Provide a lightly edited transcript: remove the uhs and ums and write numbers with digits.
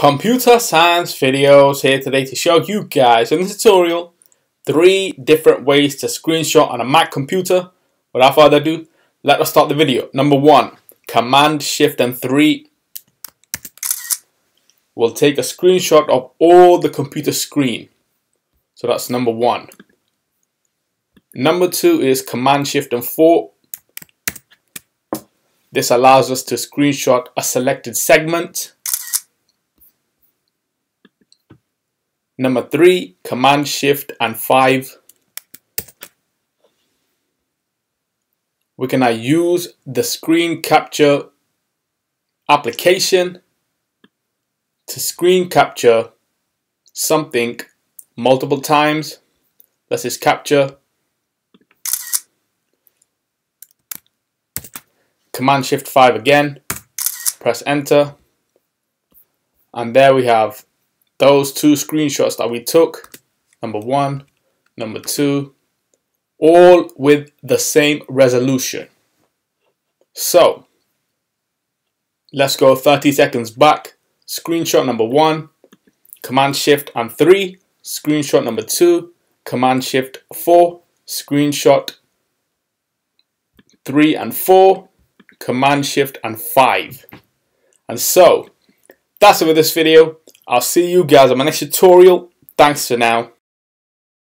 Computer science videos here today to show you guys in this tutorial 3 different ways to screenshot on a Mac computer. Without further ado, let us start the video. Number 1, Command Shift and 3 will take a screenshot of all the computer screen. So that's number 1. Number 2 is Command Shift and 4. This allows us to screenshot a selected segment. Number 3, Command Shift and 5. We can now use the screen capture application to screen capture something multiple times. Let's just capture. Command Shift 5 again. Press enter. And there we have those 2 screenshots that we took, number 1, number 2, all with the same resolution. So let's go 30 seconds back. Screenshot number 1, Command Shift and 3, screenshot number 2, Command Shift 4, screenshot 3 and 4, Command Shift and 5. And so that's it for this video. I'll see you guys on my next tutorial. Thanks for now.